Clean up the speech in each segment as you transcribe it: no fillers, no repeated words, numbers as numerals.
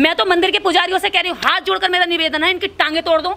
मैं तो मंदिर के पुजारियों से कह रही हूँ, हाथ जोड़कर मेरा निवेदन है, इनकी टांगे तोड़ दो।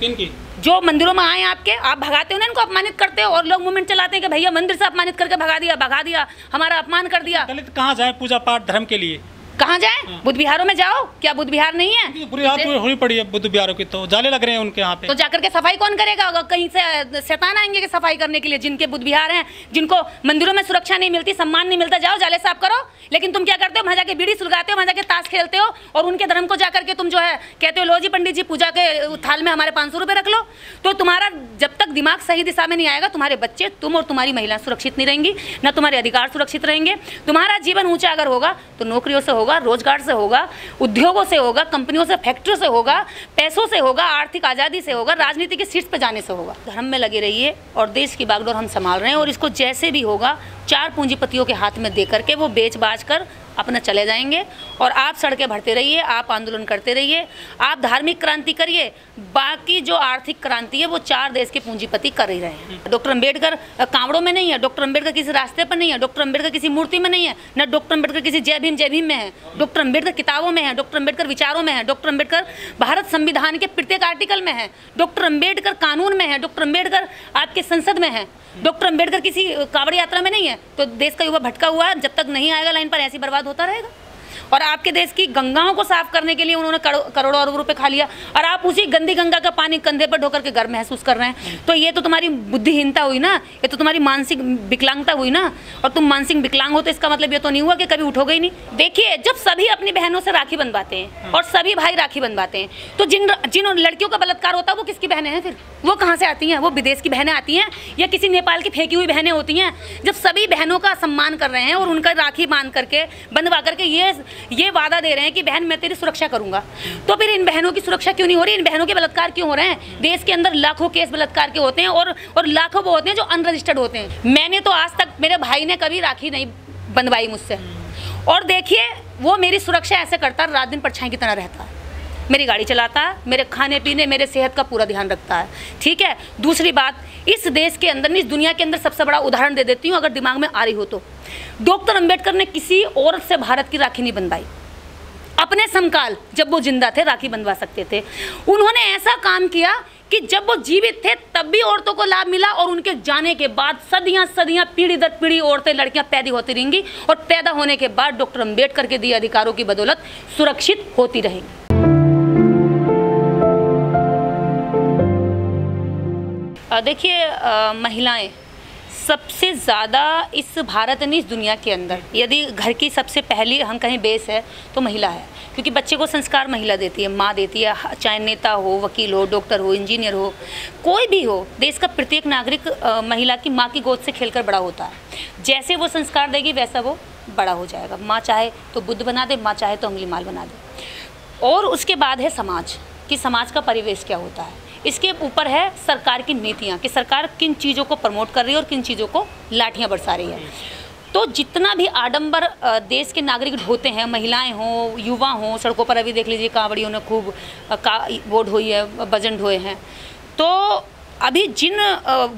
किनकी? जो मंदिरों में आए आपके, आप भगाते हो ना, इनको अपमानित करते हो और लोग मूवमेंट चलाते हैं कि भैया मंदिर से अपमानित करके भगा दिया, हमारा अपमान कर दिया। दलित कहाँ जाए पूजा पाठ धर्म के लिए? कहाँ जाए? बुद्ध बिहारों में जाओ, क्या बुद्ध बिहार नहीं है? बुरी हालत हुई पड़ी है बुद्ध बिहारों की, तो जाले लग रहे हैं उनके यहाँ पे, तो जाकर के सफाई कौन करेगा? कहीं से शैतान आएंगे कि सफाई करने के लिए? जिनके बुद्ध बिहार हैं, जिनको मंदिरों में सुरक्षा नहीं मिलती, सम्मान नहीं मिलता, जाओ जाले साफ करो। लेकिन तुम क्या करते हो? वहाँ जाके बीड़ी सुलगाते हो, वहाँ जाके ताश खेलते हो और उनके धर्म को जाकर के तुम जो है कहते हो लो जी पंडित जी पूजा के थाल में हमारे 500 रुपये रख लो। तो तुम्हारा जब तक दिमाग सही दिशा में नहीं आएगा, तुम्हारे बच्चे, तुम और तुम्हारी महिला सुरक्षित नहीं रहेंगी, ना तुम्हारे अधिकार सुरक्षित रहेंगे। तुम्हारा जीवन ऊँचा अगर होगा तो नौकरियों से होगा, रोजगार से होगा, उद्योगों से होगा, कंपनियों से, फैक्ट्रियों से होगा, पैसों से होगा, आर्थिक आज़ादी से होगा, राजनीति की सीट पर जाने से होगा। धर्म में लगे रहिए और देश की बागडोर हम संभाल रहे हैं और इसको जैसे भी होगा 4 पूंजीपतियों के हाथ में दे करके वो बेच बाज कर अपना चले जाएंगे। और आप सड़कें भरते रहिए, आप आंदोलन करते रहिए, आप धार्मिक क्रांति करिए, बाकी जो आर्थिक क्रांति है वो 4 देश के पूंजीपति कर ही रहे हैं। डॉक्टर अंबेडकर कांवड़ों में नहीं है, डॉक्टर अंबेडकर किसी रास्ते पर नहीं है, डॉक्टर अंबेडकर किसी मूर्ति में नहीं है, ना डॉक्टर अंबेडकर किसी जय भीम में है। डॉक्टर अंबेडकर किताबों में है, डॉक्टर अंबेडकर विचारों में है, डॉक्टर अंबेडकर भारत संविधान के प्रत्येक आर्टिकल में है, डॉक्टर अंबेडकर कानून में है, डॉक्टर अंबेडकर आपके संसद में है, डॉक्टर अंबेडकर किसी कांवड़ यात्रा में नहीं है। तो देश का युवा भटका हुआ है, जब तक नहीं आएगा लाइन पर ऐसी बर्बाद होता रहेगा। और आपके देश की गंगाओं को साफ करने के लिए उन्होंने करोड़ों अरबों रुपए खा लिया और आप उसी गंदी गंगा का पानी कंधे पर ढोकर के गर्व महसूस कर रहे हैं। तो ये तो तुम्हारी बुद्धिहीनता हुई ना, ये तो तुम्हारी मानसिक विकलांगता हुई ना। और तुम मानसिक विकलांग हो तो इसका मतलब ये तो नहीं हुआ कि कभी उठोगे ही नहीं। देखिए, जब सभी अपनी बहनों से राखी बंधवाते हैं और सभी भाई राखी बंधवाते हैं, तो जिन जिन लड़कियों का बलात्कार होता है वो किसकी बहनें हैं? फिर वो कहाँ से आती हैं? वो विदेश की बहनें आती हैं या किसी नेपाल की फेंकी हुई बहनें होती हैं। जब सभी बहनों का सम्मान कर रहे हैं और उनका राखी बांध करके बंधवा करके ये वादा दे रहे हैं कि बहन मैं तेरी सुरक्षा करूंगा, तो फिर इन बहनों की सुरक्षा क्यों नहीं हो रही? इन बहनों के बलात्कार क्यों हो रहे हैं? देश के अंदर लाखों केस बलात्कार के होते हैं और लाखों वो होते हैं जो अनरजिस्टर्ड होते हैं। मैंने तो आज तक, मेरे भाई ने कभी राखी नहीं बंधवाई मुझसे, और देखिए वो मेरी सुरक्षा ऐसे करता है, रात दिन परछाई की तरह रहता है, मेरी गाड़ी चलाता है, मेरे खाने पीने, मेरे सेहत का पूरा ध्यान रखता है। ठीक है, दूसरी बात, इस देश के अंदर, इस दुनिया के अंदर सबसे बड़ा उदाहरण दे देती हूँ, अगर दिमाग में आ रही हो तो। डॉक्टर अंबेडकर ने किसी औरत से भारत की राखी नहीं बंधवाई। अपने समकाल, जब वो जिंदा थे, राखी बंधवा सकते थे। उन्होंने ऐसा काम किया कि जब वो जीवित थे तब भी औरतों को लाभ मिला, और उनके जाने के बाद सदियां सदियां, पीढ़ी दर पीढ़ी औरतें, लड़कियां पैदा होती रहेंगी और पैदा होने के बाद डॉक्टर अंबेडकर के दिए अधिकारों की बदौलत सुरक्षित होती रहेंगी। देखिए, महिलाएं सबसे ज़्यादा इस भारत यानी इस दुनिया के अंदर, यदि घर की सबसे पहली हम कहीं बेस है तो महिला है, क्योंकि बच्चे को संस्कार महिला देती है, माँ देती है। चाहे नेता हो, वकील हो, डॉक्टर हो, इंजीनियर हो, कोई भी हो, देश का प्रत्येक नागरिक महिला की माँ की गोद से खेलकर बड़ा होता है। जैसे वो संस्कार देगी वैसा वो बड़ा हो जाएगा। माँ चाहे तो बुद्ध बना दे, माँ चाहे तो अंगुलीमाल बना दे। और उसके बाद है समाज, कि समाज का परिवेश क्या होता है। इसके ऊपर है सरकार की नीतियाँ, कि सरकार किन चीज़ों को प्रमोट कर रही है और किन चीज़ों को लाठियाँ बरसा रही है। तो जितना भी आडंबर देश के नागरिक होते हैं, महिलाएं हों, युवा हों, सड़कों पर अभी देख लीजिए कांवड़ियों ने खूब वोट हुई है, भजन ढोए हैं। तो अभी जिन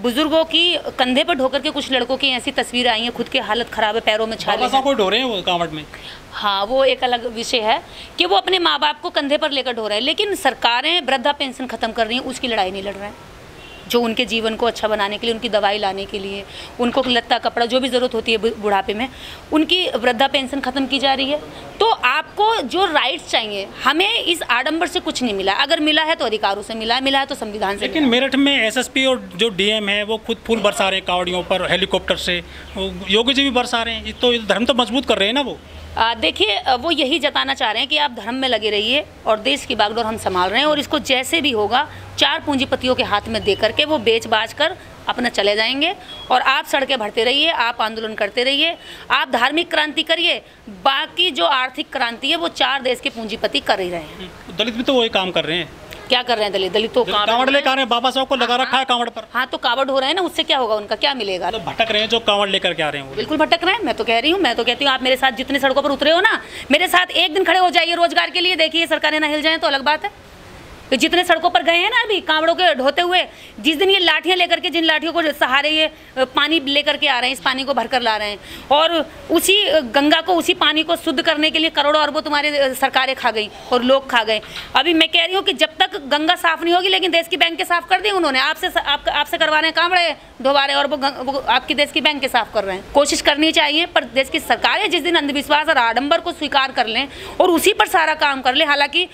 बुजुर्गों की कंधे पर ढोकर के कुछ लड़कों की ऐसी तस्वीरें आई हैं, खुद की हालत ख़राब है, पैरों में छाले हैं, ढो रहे हैं वो कांवड़ में। हाँ, वो एक अलग विषय है कि वो अपने माँ बाप को कंधे पर लेकर ढो रहे हैं। लेकिन सरकारें वृद्धा पेंशन ख़त्म कर रही हैं, उसकी लड़ाई नहीं लड़ रहे हैं, जो उनके जीवन को अच्छा बनाने के लिए, उनकी दवाई लाने के लिए, उनको लत्ता कपड़ा जो भी ज़रूरत होती है बुढ़ापे में, उनकी वृद्धा पेंशन ख़त्म की जा रही है। तो आपको जो राइट्स चाहिए, हमें इस आडंबर से कुछ नहीं मिला। अगर मिला है तो अधिकारों से मिला है, मिला है तो संविधान से। लेकिन मेरठ में SSP और जो DM है वो खुद फूल बरसा रहे हैं कावड़ियों पर, हेलीकॉप्टर से, योगी जी भी बरसा रहे हैं। तो धर्म तो मजबूत कर रहे हैं ना वो। देखिए, वो यही जताना चाह रहे हैं कि आप धर्म में लगे रहिए और देश की बागडोर हम संभाल रहे हैं और इसको जैसे भी होगा 4 पूंजीपतियों के हाथ में दे करके वो बेच बाज कर अपना चले जाएंगे। और आप सड़कें भरते रहिए, आप आंदोलन करते रहिए, आप धार्मिक क्रांति करिए, बाकी जो आर्थिक क्रांति है वो 4 देश के पूंजीपति कर ही रहे हैं। दलित भी तो वही काम कर रहे हैं। क्या कर रहे हैं दलित? दलित तो कांवड़ लेकर हैं, बाबा साहब को लगा रखा है कांवड़ पर। हाँ, तो कांवड़ हो रहे हैं ना, उससे क्या होगा? उनका क्या मिलेगा? तो भटक रहे हैं जो कांवड़ लेकर के आ रहे हैं, बिल्कुल भटक रहे हैं। मैं तो कह रही हूँ, मैं तो कहती हूँ, आप मेरे साथ जितने सड़कों पर उतरे हो ना, मेरे साथ एक दिन खड़े हो जाइए रोजगार के लिए, देखिए सरकारें ना हिल जाए तो अलग बात है। कि जितने सड़कों पर गए हैं ना अभी कांवड़ों के ढोते हुए, जिस दिन ये लाठियाँ लेकर के, जिन लाठियों को सहारे ये पानी लेकर के आ रहे हैं, इस पानी को भरकर ला रहे हैं, और उसी गंगा को, उसी पानी को शुद्ध करने के लिए करोड़ों अरबों तुम्हारी सरकारें खा गई और लोग खा गए। अभी मैं कह रही हूँ कि जब तक गंगा साफ नहीं होगी, लेकिन देश की बैंक के साफ कर दी उन्होंने, आपसे करवा रहे हैं कांवड़े ढोवा रहे, और वो आपकी देश की बैंक के साफ कर रहे हैं। कोशिश करनी चाहिए, पर देश की सरकारें जिस दिन अंधविश्वास और आडम्बर को स्वीकार कर लें और उसी पर सारा काम कर लें। हालांकि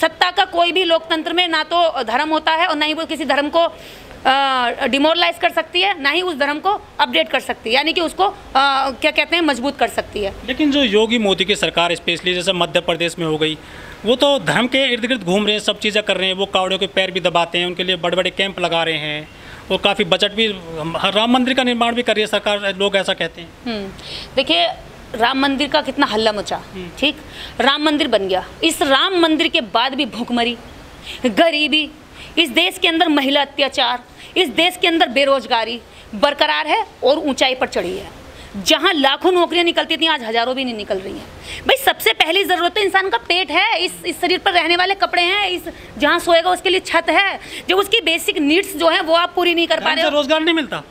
सत्ता का कोई भी लोकतंत्र में ना तो धर्म होता है और ना ही वो किसी धर्म को डिमोरलाइज कर सकती है, ना ही उस धर्म को अपडेट कर सकती है, यानी कि उसको क्या कहते हैं, मजबूत कर सकती है। लेकिन जो योगी मोदी की सरकार स्पेशली जैसे मध्य प्रदेश में हो गई, वो तो धर्म के इर्द गिर्द घूम रहे हैं, सब चीज़ें कर रहे हैं, वो कावड़ियों के पैर भी दबाते हैं, उनके लिए बड़े बड़े कैंप लगा रहे हैं, वो काफ़ी बजट भी, राम मंदिर का निर्माण भी कर रही है सरकार, लोग ऐसा कहते हैं। देखिए राम मंदिर का कितना हल्ला मचा, ठीक, राम मंदिर बन गया, इस राम मंदिर के बाद भी भूखमरी, गरीबी, इस देश के अंदर महिला अत्याचार, इस देश के अंदर बेरोजगारी बरकरार है और ऊंचाई पर चढ़ी है। जहाँ लाखों नौकरियाँ निकलती थी, आज हज़ारों भी नहीं निकल रही हैं। भाई सबसे पहली ज़रूरत तो इंसान का पेट है, इस शरीर पर रहने वाले कपड़े हैं, इस जहाँ सोएगा उसके लिए छत है, जो उसकी बेसिक नीड्स जो है वो आप पूरी नहीं कर पा रहे हो। रोजगार नहीं मिलता,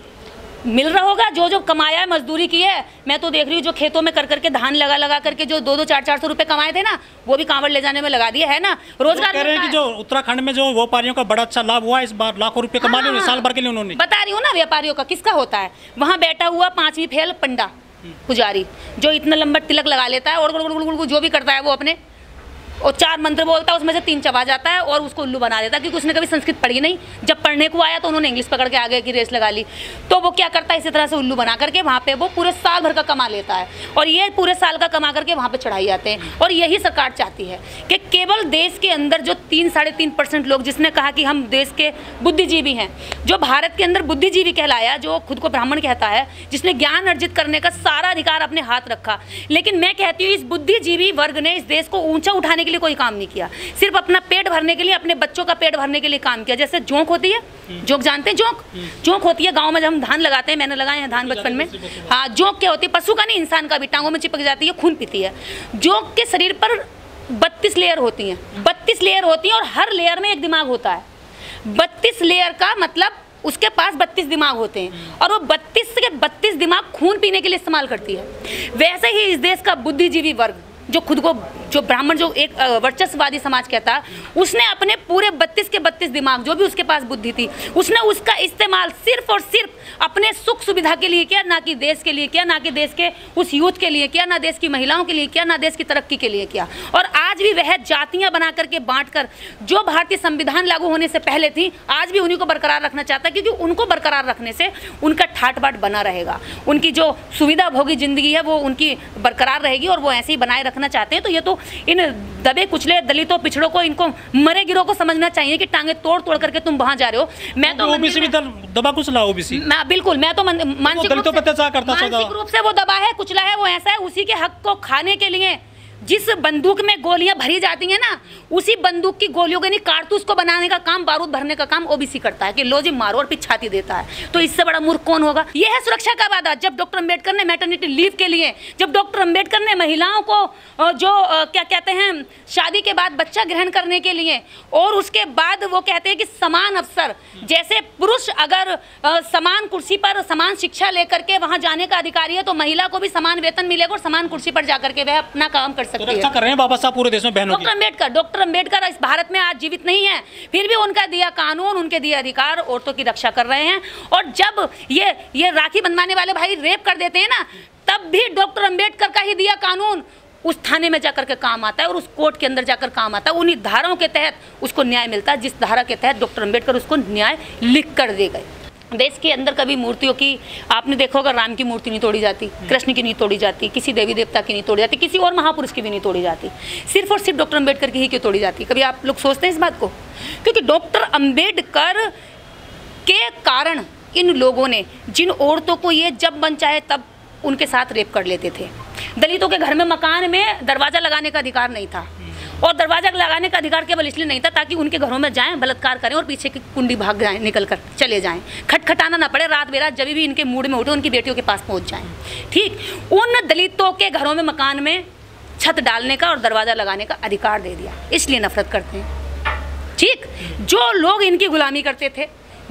मिल रहा होगा जो जो कमाया है, मजदूरी की है। मैं तो देख रही हूँ जो खेतों में कर करके धान लगा करके जो 2-2, 4-4 सौ रुपए कमाए थे ना, वो भी कांवड़ ले जाने में लगा दिया है ना। रोजगार कह रहे हैं कि जो उत्तराखंड में जो व्यापारियों का बड़ा अच्छा लाभ हुआ इस बार, लाखों रुपए कमा लिए साल भर के लिए उन्होंने। बता रही हूँ ना व्यापारियों का किसका होता है, वहाँ बैठा हुआ 5वीं फेल पंडा पुजारी जो इतना लंबा तिलक लगा लेता है और जो भी करता है वो अपने, और 4 मंत्र बोलता है, उसमें से 3 चबा जाता है और उसको उल्लू बना देता है, क्योंकि उसने कभी संस्कृत पढ़ी नहीं। जब पढ़ने को आया तो उन्होंने इंग्लिश पकड़ के आगे की रेस लगा ली, तो वो क्या करता है, इसी तरह से उल्लू बना करके वहाँ पे वो पूरे साल भर का कमा लेता है, और ये पूरे साल का कमा करके वहाँ पे चढ़ाई जाते हैं। और यही सरकार चाहती है कि केवल देश के अंदर जो 3-3.5% लोग, जिसने कहा कि हम देश के बुद्धिजीवी हैं, जो भारत के अंदर बुद्धिजीवी कहलाया, जो खुद को ब्राह्मण कहता है, जिसने ज्ञान अर्जित करने का सारा अधिकार अपने हाथ रखा, लेकिन मैं कहती हूँ इस बुद्धिजीवी वर्ग ने इस देश को ऊँचा उठाने के लिए कोई काम नहीं किया, सिर्फ अपना पेट भरने के लिए, अपने बच्चों का पेट भरने के लिए काम किया। जैसे जोंक होती है, जोंक जानते हैं, जोंक जोंक होती है गांव में, जब हम धान लगाते हैं, मैंने लगाए हैं धान बचपन में। हाँ, जोंक क्या होती है, पशु का नहीं इंसान का भी, टांगों में चिपक जाती है, खून पीती है। जोंक के शरीर पर 32 लेयर होती हैं, 32 लेयर होती हैं, और हर लेयर में एक दिमाग होता है। 32 लेयर का मतलब उसके पास 32 दिमाग होते हैं, और वो 32 के 32 दिमाग खून पीने के लिए इस्तेमाल करती है। वैसे ही इस देश का बुद्धिजीवी वर्ग, जो खुद को जो ब्राह्मण, जो एक वर्चस्ववादी समाज कहता है, उसने अपने पूरे 32 के 32 दिमाग, जो भी उसके पास बुद्धि थी, उसने उसका इस्तेमाल सिर्फ और सिर्फ अपने सुख सुविधा के लिए किया, ना कि देश के लिए किया, ना कि देश के उस यूथ के लिए किया, ना देश की महिलाओं के लिए किया, ना देश की तरक्की के लिए किया। और आज भी वह जातियाँ बना करके बाँट कर, जो भारतीय संविधान लागू होने से पहले थी, आज भी उन्हीं को बरकरार रखना चाहता है, क्योंकि उनको बरकरार रखने से उनका ठाट बाट बना रहेगा, उनकी जो सुविधा भोगी ज़िंदगी है वो उनकी बरकरार रहेगी, और वो ऐसे ही बनाए रखना चाहते हैं। तो ये तो इन दबे कुचले दलितों पिछड़ों को, इनको मरे गिरों को समझना चाहिए कि टांगे तोड़ तोड़ करके तुम वहां जा रहे हो। मैं तो ओबीसी भी दबा कुचला, ओबीसी मैं बिल्कुल, मैं तो मानसिक रूप से वो दबा है, कुचला है, वो ऐसा है। उसी के हक को खाने के लिए जिस बंदूक में गोलियां भरी जाती हैं ना, उसी बंदूक की गोलियों के नहीं, कारतूस को बनाने का काम, बारूद भरने का काम ओबीसी करता है कि लो जी मारो, और पिछाती देता है। तो इससे बड़ा मूर्ख कौन होगा। यह है सुरक्षा का वादा। जब डॉक्टर अंबेडकर ने मैटरनिटी लीव के लिए, जब डॉक्टर अंबेडकर ने महिलाओं को जो क्या कहते हैं, शादी के बाद बच्चा ग्रहण करने के लिए, और उसके बाद वो कहते हैं कि समान अवसर, जैसे पुरुष अगर समान कुर्सी पर समान शिक्षा लेकर के वहाँ जाने का अधिकारी है, तो महिला को भी समान वेतन मिलेगा और समान कुर्सी पर जाकर के वह अपना काम कर। तो रक्षा कर रहे हैं बाबा साहब पूरे देश में बहनों की। डॉक्टर अंबेडकर इस भारत में आज जीवित नहीं है, फिर भी उनका दिया कानून, उनके दिए अधिकार औरतों की रक्षा कर रहे हैं। और जब ये राखी बंधवाने वाले भाई रेप कर देते हैं ना, तब भी डॉक्टर अंबेडकर का ही दिया कानून उस थाने में जाकर के काम आता है, और उस कोर्ट के अंदर जाकर काम आता है। उन्हीं धाराओं के तहत उसको न्याय मिलता है, जिस धारा के तहत डॉक्टर अंबेडकर उसको न्याय लिख कर दे गए। देश के अंदर कभी मूर्तियों की आपने देखा होगा, राम की मूर्ति नहीं तोड़ी जाती, कृष्ण की नहीं तोड़ी जाती, किसी देवी देवता की नहीं तोड़ी जाती, किसी और महापुरुष की भी नहीं तोड़ी जाती, सिर्फ और सिर्फ डॉक्टर अंबेडकर की ही क्यों तोड़ी जाती। कभी आप लोग सोचते हैं इस बात को, क्योंकि डॉक्टर अंबेडकर के कारण इन लोगों ने, जिन औरतों को ये जब मन चाहे तब उनके साथ रेप कर लेते थे, दलितों के घर में मकान में दरवाज़ा लगाने का अधिकार नहीं था, और दरवाजा लगाने का अधिकार केवल इसलिए नहीं था ताकि उनके घरों में जाएं, बलात्कार करें और पीछे की कुंडी भाग जाएं, निकल कर चले जाएं, खटखटाना ना पड़े, रात बेरात जब भी इनके मूड में उठे उनकी बेटियों के पास पहुंच जाएं। ठीक, उन दलितों के घरों में मकान में छत डालने का और दरवाज़ा लगाने का अधिकार दे दिया, इसलिए नफरत करते हैं। ठीक, जो लोग इनकी गुलामी करते थे,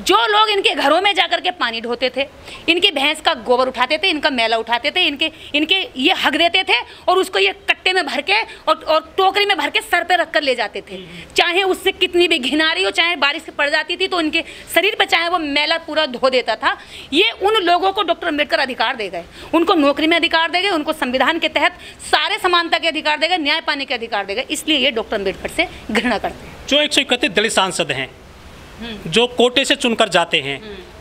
जो लोग इनके घरों में जाकर के पानी ढोते थे, इनके भैंस का गोबर उठाते थे, इनका मैला उठाते थे, इनके ये हक देते थे और उसको ये कट्टे में भर के और टोकरी में भर के सर पे रख कर ले जाते थे। चाहे उससे कितनी भी घिन आ रही हो, चाहे बारिश पड़ जाती थी तो इनके शरीर पे चाहे वो मैला पूरा धो देता था। ये उन लोगों को डॉक्टर अंबेडकर अधिकार दे गए, उनको नौकरी में अधिकार दे गए, उनको संविधान के तहत सारे समानता के अधिकार दे गए, न्याय पाने के अधिकार दे गए। इसलिए ये डॉक्टर अंबेडकर से घृणा करते हैं। जो 131 दलित सांसद हैं जो कोटे से चुनकर जाते हैं,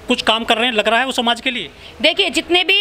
कुछ काम कर रहे हैं लग रहा है वो समाज के लिए? देखिए, जितने भी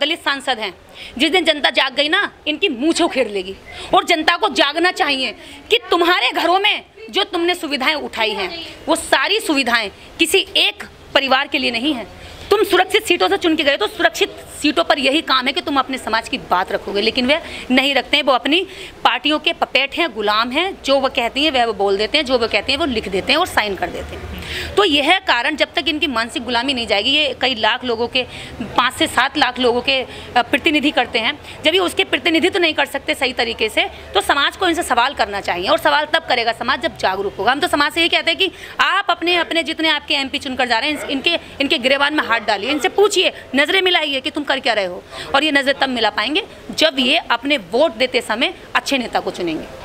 दलित सांसद हैं, जिस दिन जनता जाग गई ना, इनकी मूंछ उखेड़ लेगी। और जनता को जागना चाहिए कि तुम्हारे घरों में जो तुमने सुविधाएं उठाई हैं वो सारी सुविधाएं किसी एक परिवार के लिए नहीं है। तुम सुरक्षित सीटों से चुन के गए तो सुरक्षित सीटों पर यही काम है कि तुम अपने समाज की बात रखोगे, लेकिन वे नहीं रखते हैं। वो अपनी पार्टियों के पपेट हैं, गुलाम हैं। जो वो कहती हैं वह वो बोल देते हैं, जो वो कहते हैं वो लिख देते हैं और साइन कर देते हैं। तो यह कारण, जब तक इनकी मानसिक गुलामी नहीं जाएगी, ये कई लाख लोगों के, 5 से 7 लाख लोगों के प्रतिनिधि करते हैं। जब ये उसके प्रतिनिधित्व नहीं कर सकते सही तरीके से, तो समाज को इनसे सवाल करना चाहिए। और सवाल तब करेगा समाज जब जागरूक होगा। हम तो समाज से यही कहते हैं कि आप अपने अपने जितने आपके MP चुनकर जा रहे हैं, इनके गिरेबान में हाथ डालिए, इनसे पूछिए, नजरें मिलाइए कि तुम कर क्या रहे हो। और ये नजरें तब मिला पाएंगे जब ये अपने वोट देते समय अच्छे नेता को चुनेंगे।